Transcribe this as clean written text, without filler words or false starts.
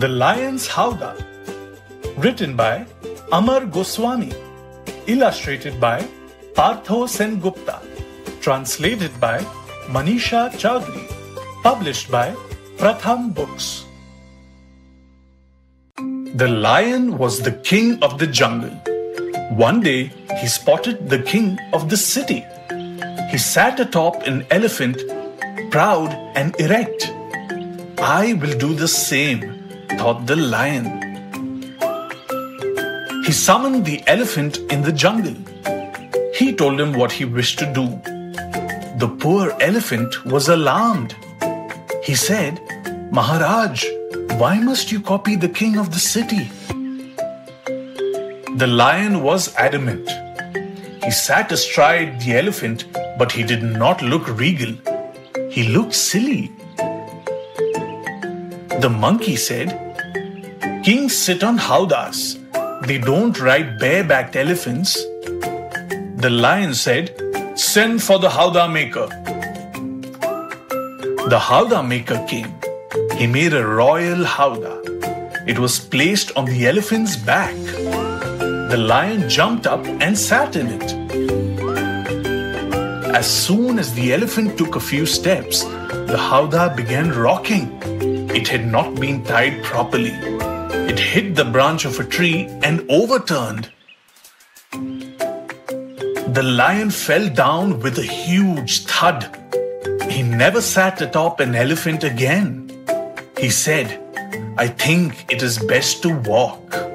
The Lion's Howdah, written by Amar Goswami, illustrated by Partho Sengupta, translated by Manisha Chaudhry, published by Pratham Books. The lion was the king of the jungle. One day, he spotted the king of the city. He sat atop an elephant, proud and erect. I will do the same, thought the lion. He summoned the elephant in the jungle. He told him what he wished to do. The poor elephant was alarmed. He said, "Maharaj, why must you copy the king of the city?" The lion was adamant. He sat astride the elephant, but he did not look regal. He looked silly. The monkey said, "Kings sit on howdahs. They don't ride bare-backed elephants." The lion said, "Send for the howdah maker." The howdah maker came. He made a royal howdah. It was placed on the elephant's back. The lion jumped up and sat in it. As soon as the elephant took a few steps, the howdah began rocking. It had not been tied properly. It hit the branch of a tree and overturned. The lion fell down with a huge thud. He never sat atop an elephant again. He said, "I think it is best to walk."